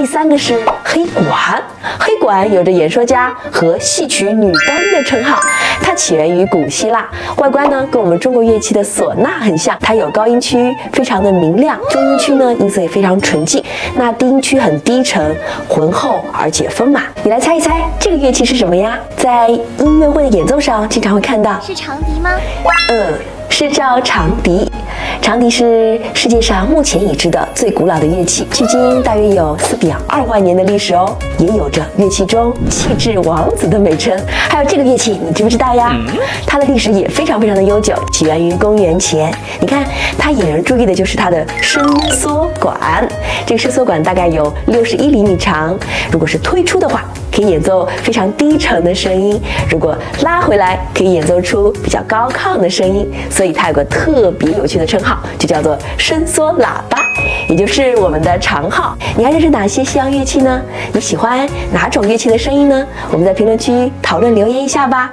第三个是黑管，黑管有着演说家和戏曲女高音的称号，它起源于古希腊，外观呢跟我们中国乐器的唢呐很像，它有高音区非常的明亮，中音区呢音色也非常纯净，那低音区很低沉、浑厚而且丰满。你来猜一猜这个乐器是什么呀？在音乐会的演奏上经常会看到，是长笛吗？是叫长笛。长笛是世界上目前已知的最古老的乐器，距今大约有4.2万年的历史哦，也有着乐器中气质王子的美称。还有这个乐器，你知不知道呀？它的历史也非常的悠久，起源于公元前。你看，它引人注意的就是它的伸缩管，这个伸缩管大概有61厘米长，如果是推出的话，可以演奏非常低沉的声音，如果拉回来，可以演奏出比较高亢的声音，所以它有个特别有趣的称号，就叫做伸缩喇叭，也就是我们的长号。你还认识哪些西洋乐器呢？你喜欢哪种乐器的声音呢？我们在评论区讨论留言一下吧。